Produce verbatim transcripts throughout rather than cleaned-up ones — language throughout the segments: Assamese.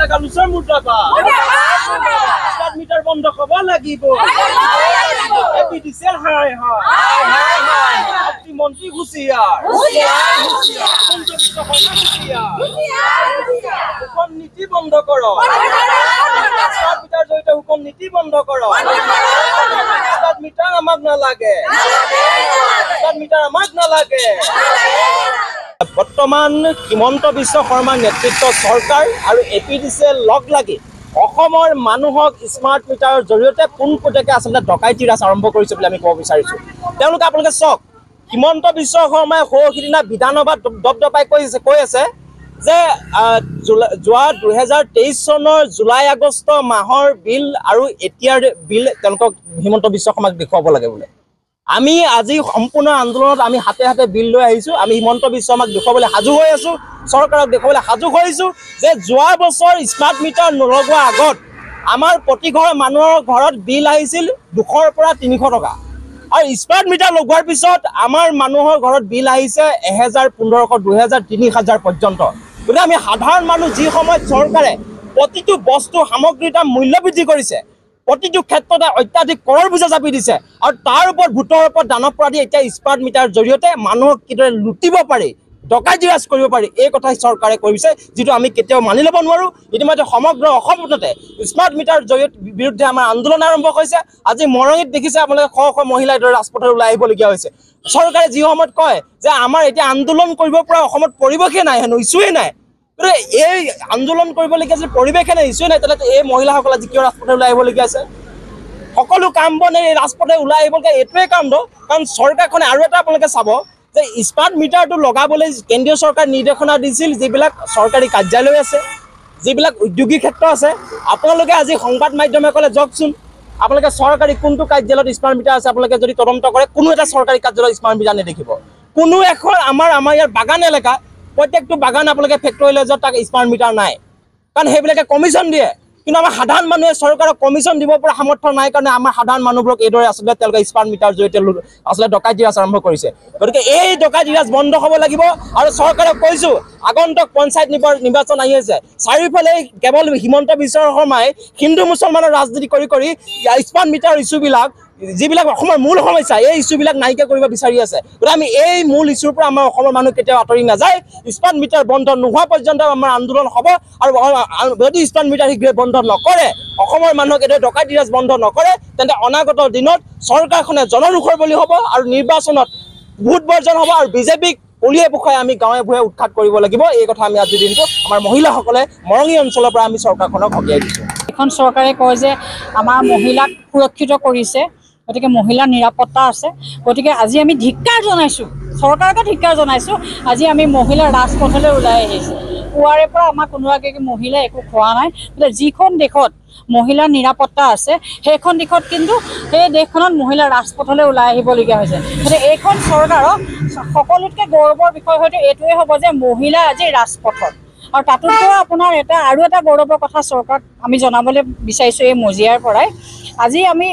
চিন্তা গামোচা মুদ্ৰাবা সাত মিটাৰ বন্ধ হ'ব লাগিব। এপিডিচিএল হাই হাই হাই হাই আপনি মন্ত্ৰী হুঁচিয়াৰ হুঁচিয়াৰ হুঁচিয়াৰ সন্তুষ্ট হ'ব হুঁচিয়াৰ হুঁচিয়াৰ হুকুম নীতি বন্ধ কৰক সাত মিটাৰ জৰিয়তে হুকুম নীতি বন্ধ কৰক সাত মিটাৰ আমাক নালাগে সাত মিটাৰ আমাক নালাগে। বৰ্তমান হিমন্ত বিশ্ব শৰ্মাৰ নেতৃত্ব চৰকাৰ আৰু A P D C L লগ লাগি অসমৰ মানুহক স্মাৰ্ট মিটাৰৰ জৰিয়তে পোনপটীয়াকৈ আচলতে ডকাইতি ৰাজ আৰম্ভ কৰিছে বুলি আমি ক'ব বিচাৰিছোঁ। তেওঁলোকে আপোনালোকে চাওক, হিমন্ত বিশ্ব শৰ্মাই সৌ সিদিনা বিধানসভাত দপদপাই কৈছে কৈ আছে যে যোৱা দুহেজাৰ তেইছ চনৰ জুলাই আগষ্ট মাহৰ বিল আৰু এতিয়াৰ বিল তেওঁলোকক হিমন্ত বিশ্ব শৰ্মাক দেখুৱাব লাগে বোলে। আমি আজি সম্পূৰ্ণ আন্দোলনত আমি হাতে হাতে বিল লৈ আহিছোঁ, আমি হিমন্ত বিশ্ব শৰ্মাক দেখুৱাবলৈ সাজু হৈ আছোঁ, চৰকাৰক দেখুৱাবলৈ সাজু হৈছোঁ যে যোৱা বছৰ স্মাৰ্ট মিটাৰ নলগোৱাৰ আগত আমাৰ প্ৰতি ঘৰ মানুহৰ ঘৰত বিল আহিছিল দুশৰ পৰা তিনিশ টকা, আৰু স্মাৰ্ট মিটাৰ লগোৱাৰ পিছত আমাৰ মানুহৰ ঘৰত বিল আহিছে এহেজাৰ পোন্ধৰশ দুহেজাৰ তিনি হাজাৰ পৰ্যন্ত। গতিকে আমি সাধাৰণ মানুহ যি সময়ত চৰকাৰে প্ৰতিটো বস্তু সামগ্ৰীৰ দাম মূল্য বৃদ্ধি কৰিছে, প্ৰতিটো ক্ষেত্ৰতে অত্যাধিক কৰৰ বোজা জাপি দিছে, আৰু তাৰ ওপৰত ভোটৰ ওপৰত দানৱ পৰা দি এতিয়া স্মাৰ্ট মিটাৰ জৰিয়তে মানুহক কিদৰে লুটিব পাৰি ডকাইতি ৰাজ কৰিব পাৰি এই কথা চৰকাৰে কৰিছে, যিটো আমি কেতিয়াও মানি ল'ব নোৱাৰোঁ। ইতিমধ্যে সমগ্ৰ অসমতে স্মাৰ্ট মিটাৰ জৰিয়তে বিৰুদ্ধে আমাৰ আন্দোলন আৰম্ভ হৈছে। আজি মৰঙীত দেখিছে আপোনালোকে শ শ মহিলাই দৰে ৰাজপথলৈ ওলাই আহিবলগীয়া হৈছে। চৰকাৰে যি সময়ত কয় যে আমাৰ এতিয়া আন্দোলন কৰিব পৰা অসমত পৰিৱেশে নাই, হেনো ইছ্যুৱেই নাই, এই আন্দোলন কৰিবলগীয়া যে পৰিৱেশে নাই ইছ্যুৱেই নাই, তেনেহ'লে এই মহিলাসকল আজি কিয় ৰাজপথলৈ ওলাই আহিবলগীয়া আছে? সকলো কাম বন এই ৰাজপথলৈ ওলাই আহিবলগীয়া এইটোৱে কাণ্ড। কাৰণ চৰকাৰখনে আৰু এটা আপোনালোকে চাব যে স্মাৰ্ট মিটাৰটো লগাবলৈ কেন্দ্ৰীয় চৰকাৰে নিৰ্দেশনা দিছিল যিবিলাক চৰকাৰী কাৰ্যালয় আছে, যিবিলাক উদ্যোগিক ক্ষেত্ৰ আছে। আপোনালোকে আজি সংবাদ মাধ্যমে ক'লে যাওকচোন আপোনালোকে চৰকাৰী কোনটো কাৰ্যালয়ত স্মাৰ্ট মিটাৰ আছে আপোনালোকে যদি তদন্ত কৰে কোনো এটা চৰকাৰী কাৰ্যালয়ত স্মাৰ্ট মিটাৰ নেদেখিব। কোনো এখন আমাৰ আমাৰ ইয়াৰ বাগান এলেকা প্ৰত্যেকটো বাগান আপোনালোকে ফেক্টৰীলৈ যাওক তাক স্মাৰ্ট মিটাৰ নাই, কাৰণ সেইবিলাকে কমিশ্যন দিয়ে। কিন্তু আমাৰ সাধাৰণ মানুহে চৰকাৰক কমিশ্যন দিব পৰা সামৰ্থ্য নাই কাৰণে আমাৰ সাধাৰণ মানুহবোৰক এইদৰে আচলতে তেওঁলোকে স্মাৰ্ট মিটাৰ জৰিয়তে আচলতে ডকাইতি ৰাজ আৰম্ভ কৰিছে। গতিকে এই ডকাইতি ৰাজ বন্ধ হ'ব লাগিব। আৰু চৰকাৰক কৈছোঁ, আগন্তুক পঞ্চায়ত নিৰ্বাচন আহি আছে, চাৰিওফালে কেৱল হিমন্ত বিশ্ব শৰ্মাই হিন্দু মুছলমানৰ ৰাজনীতি কৰি কৰি স্মাৰ্ট মিটাৰ ইছ্যুবিলাক যিবিলাক অসমৰ মূল সমস্যা এই ইছ্যুবিলাক নাইকিয়া কৰিব বিচাৰি আছে। গতিকে আমি এই মূল ইছ্যুৰ পৰা আমাৰ অসমৰ মানুহ কেতিয়াও আঁতৰি নাযায়। স্মাৰ্ট মিটাৰ বন্ধ নোহোৱা পৰ্যন্ত আমাৰ আন্দোলন হ'ব, আৰু যদি স্মাৰ্ট মিটাৰ শীঘ্ৰে বন্ধ নকৰে অসমৰ মানুহক এইদৰে ডকাইতি ৰাজ বন্ধ নকৰে তেন্তে অনাগত দিনত চৰকাৰখনে জনৰোষৰ বলি হ'ব, আৰু নিৰ্বাচনত ভোট বৰ্জন হ'ব, আৰু বিজেপিক কলিয়ে পোখাই আমি গাঁৱে ভূঞে উৎখাত কৰিব লাগিব। এই কথা আমি আজিৰ দিনটো আমাৰ মহিলাসকলে মৰঙী অঞ্চলৰ পৰা আমি চৰকাৰখনক সকীয়াই দিছোঁ। এখন চৰকাৰে কয় যে আমাৰ মহিলাক সুৰক্ষিত কৰিছে, গতিকে মহিলাৰ নিৰাপত্তা আছে। গতিকে আজি আমি ধিক্কাৰ জনাইছোঁ, চৰকাৰকে ধিক্কাৰ জনাইছোঁ। আজি আমি মহিলা ৰাজপথলৈ ওলাই আহিছোঁ। পুৱাৰে পৰা আমাৰ কোনো এগৰাকী মহিলাই একো খোৱা নাই। গতিকে যিখন দেশত মহিলাৰ নিৰাপত্তা আছে সেইখন দেশত কিন্তু সেই দেশখনত মহিলা ৰাজপথলৈ ওলাই আহিবলগীয়া হৈছে। গতিকে এইখন চৰকাৰক সকলোতকৈ গৌৰৱৰ বিষয় হয়তো এইটোৱে হ'ব যে মহিলা আজি ৰাজপথত। আৰু তাতোতকৈ আপোনাৰ এটা আৰু এটা গৌৰৱৰ কথা চৰকাৰক আমি জনাবলৈ বিচাৰিছোঁ। এই মজিয়াৰ পৰাই আজি আমি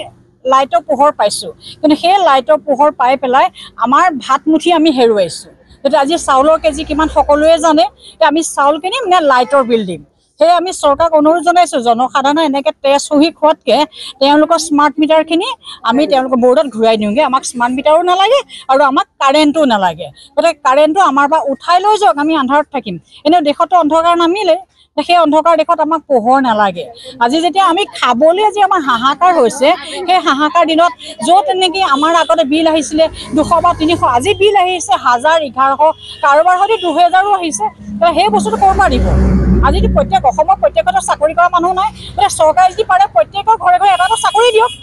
লাইটৰ পোহৰ পাইছোঁ, কিন্তু সেই লাইটৰ পোহৰ পাই পেলাই আমাৰ ভাতমুঠি আমি হেৰুৱাইছোঁ। গতিকে আজি চাউলৰ কেজি কিমান সকলোৱে জানে, আমি চাউল কিনিম নে লাইটৰ বিল দিম? সেয়ে আমি চৰকাৰক অনুৰোধ জনাইছোঁ, জনসাধাৰণে এনেকৈ তেজ চহি খোৱাতকৈ তেওঁলোকৰ স্মাৰ্ট মিটাৰখিনি আমি তেওঁলোকৰ বৰ্ডত ঘূৰাই দিওঁগৈ। আমাক স্মাৰ্ট মিটাৰো নালাগে আৰু আমাক কাৰেণ্টো নালাগে। গতিকে কাৰেণ্টটো আমাৰ পৰা উঠাই লৈ যাওক, আমি আন্ধাৰত থাকিম। এনেও দেশতো অন্ধকাৰ নামিলে, সেই অন্ধকাৰ দেশত আমাক পোহৰ নালাগে। আজি যেতিয়া আমি খাবলৈ আজি আমাৰ হাহাকাৰ হৈছে, সেই হাহাকাৰ দিনত য'ত নেকি আমাৰ আগতে বিল আহিছিলে দুশ বা তিনিশ, আজি বিল আহিছে হাজাৰ এঘাৰশ, কাৰোবাৰ হয়তো দুহেজাৰো আহিছে। সেই বস্তুটো ক'ৰ পৰা দিব? আজিতো প্ৰত্যেক অসমৰ প্ৰত্যেকতে চাকৰি কৰা মানুহ নাই। গতিকে চৰকাৰে যদি পাৰে প্ৰত্যেকৰ ঘৰে ঘৰে এটা এটা চাকৰি দিয়ক।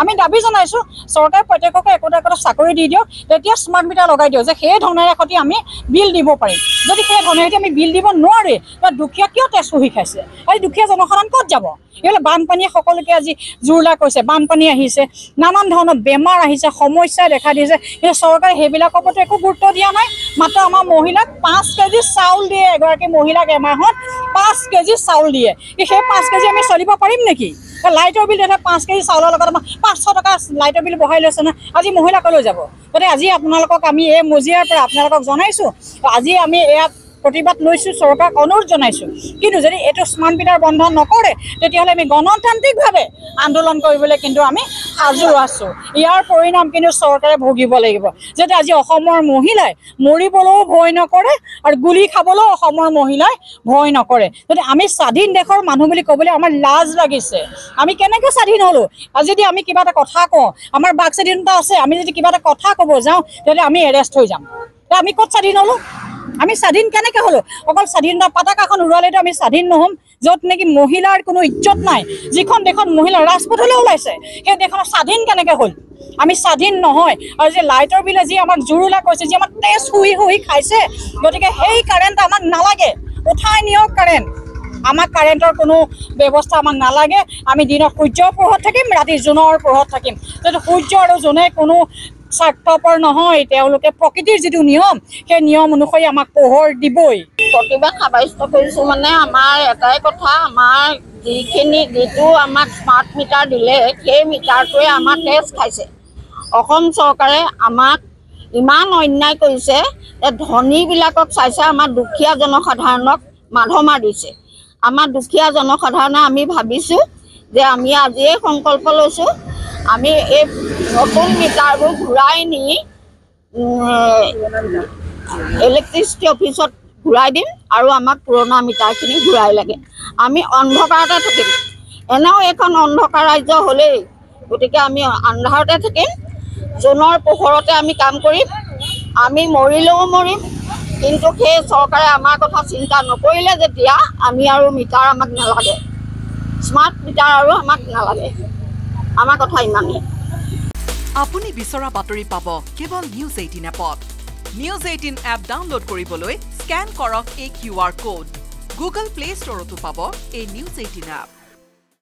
আমি দাবী জনাইছোঁ চৰকাৰে প্ৰত্যেককে একোটা একোটা চাকৰি দি দিয়ক, তেতিয়া স্মাৰ্ট মিটাৰ লগাই দিয়ক যে সেই ধনেৰে সৈতে আমি বিল দিব পাৰিম। যদি সেই ধনেৰে সৈতে আমি বিল দিব নোৱাৰে বা দুখীয়া কিয় তেজ চহি খাইছে? আজি দুখীয়া জনসাধাৰণ ক'ত যাব? এইবিলাক বানপানীয়ে সকলোকে আজি জুৰুলা কৰিছে, বানপানী আহিছে, নানান ধৰণৰ বেমাৰ আহিছে, সমস্যা দেখা দিছে। কিন্তু চৰকাৰে সেইবিলাকৰ ওপৰতো একো গুৰুত্ব দিয়া নাই। মাত্ৰ আমাৰ মহিলাক পাঁচ কেজি চাউল দিয়ে, এগৰাকী মহিলাক এমাহত পাঁচ কেজি চাউল দিয়ে। সেই পাঁচ কেজি আমি চলিব পাৰিম নেকি? লাইটৰ বিল তেতিয়া পাঁচ কেজি চাউলৰ লগত আমাৰ পাঁচশ টকা লাইটৰ বিল বঢ়াই লৈছে না, আজি মহিলাকলৈ যাব। গতিকে আজি আপোনালোকক আমি এই মজিয়াৰ পৰা আপোনালোকক জনাইছোঁ, আজি আমি এয়া প্ৰতিবাদ লৈছোঁ, চৰকাৰক অনুৰোধ জানাইছোঁ। কিন্তু যদি এইটো স্মাৰ্টমিটাৰ বন্ধ নকৰে তেতিয়াহ'লে আমি গণতান্ত্ৰিকভাৱে আন্দোলন কৰিবলৈ কিন্তু আমি সাজু আছোঁ। ইয়াৰ পৰিণাম কিন্তু চৰকাৰে ভুগিব লাগিব, যাতে আজি অসমৰ মহিলাই মৰিবলৈও ভয় নকৰে আৰু গুলি খাবলৈও অসমৰ মহিলাই ভয় নকৰে। যদি আমি স্বাধীন দেশৰ মানুহ বুলি ক'বলৈ আমাৰ লাজ লাগিছে। আমি কেনেকৈ স্বাধীন হ'লোঁ? আজি যদি আমি কিবা এটা কথা কওঁ, আমাৰ বাক স্বাধীনতা আছে, আমি যদি কিবা এটা কথা ক'ব যাওঁ তেতিয়াহ'লে আমি এৰেষ্ট হৈ যাম। আমি ক'ত স্বাধীন হ'লোঁ? আমি স্বাধীন কেনেকৈ হ'লোঁ? অকল স্বাধীনতা পতাকাখন উৰুৱালেতো আমি স্বাধীন নহ'ম, য'ত নেকি মহিলাৰ কোনো ইজ্জত নাই। যিখন দেশত মহিলা ৰাজপথলৈ ওলাইছে সেই দেশখন স্বাধীন কেনেকৈ হ'ল? আমি স্বাধীন নহয়। আৰু যে লাইটৰ বিলে যি আমাক জুৰুলা কৈছে, যি আমাক তেজ শুহি শুহি খাইছে, গতিকে সেই কাৰেণ্ট আমাক নালাগে। উঠাই নিয়ক কাৰেণ্ট, আমাক কাৰেণ্টৰ কোনো ব্যৱস্থা আমাক নালাগে। আমি দিনত সূৰ্যৰ পোহৰত থাকিম, ৰাতি জোনৰ পোহৰত থাকিম। যিহেতু সূৰ্য আৰু জোনে কোনো স্বাৰ্থপৰ নহয়, তেওঁলোকে প্ৰকৃতিৰ যিটো নিয়ম সেই নিয়ম অনুসৰি আমাক পোহৰ দিবই। প্ৰতিবাদ সাব্যস্ত কৰিছোঁ মানে আমাৰ এটাই কথা, আমাৰ যিখিনি যিটো আমাক স্মাৰ্ট মিটাৰ দিলে সেই মিটাৰটোৱে আমাৰ তেজ খাইছে। অসম চৰকাৰে আমাক ইমান অন্যায় কৰিছে যে ধনীবিলাকক চাইছে, আমাৰ দুখীয়া জনসাধাৰণক মাধমা দিছে। আমাৰ দুখীয়া জনসাধাৰণে আমি ভাবিছোঁ যে আমি আজি এই সংকল্প লৈছোঁ, আমি এই নতুন মিটাৰবোৰ ঘূৰাই নি ইলেক্ট্ৰিচিটি অফিচত ঘূৰাই দিম আৰু আমাক পুৰণা মিটাৰখিনি ঘূৰাই লাগে। আমি অন্ধকাৰতে থাকিম, এনেও এইখন অন্ধকাৰ ৰাজ্য হ'লেই, গতিকে আমি আন্ধাৰতে থাকিম। জোনৰ পোহৰতে আমি কাম কৰিম, আমি মৰিলেও মৰিম। কিন্তু সেই চৰকাৰে আমাৰ কথা চিন্তা নকৰিলে যেতিয়া আমি আৰু মিটাৰ আমাক নালাগে, স্মাৰ্ট মিটাৰ আৰু আমাক নালাগে। আমাৰ কথা ইমানেই। আপুনি বিচৰা বাতৰি পাব কেৱল নিউজ এইটিন এপত। নিউজ এইটিন এপ ডাউনলোড কৰিবলৈ স্কেন কৰক এই Q R code. Google play ষ্টৰতো পাব এই নিউজ এইটিন এপ।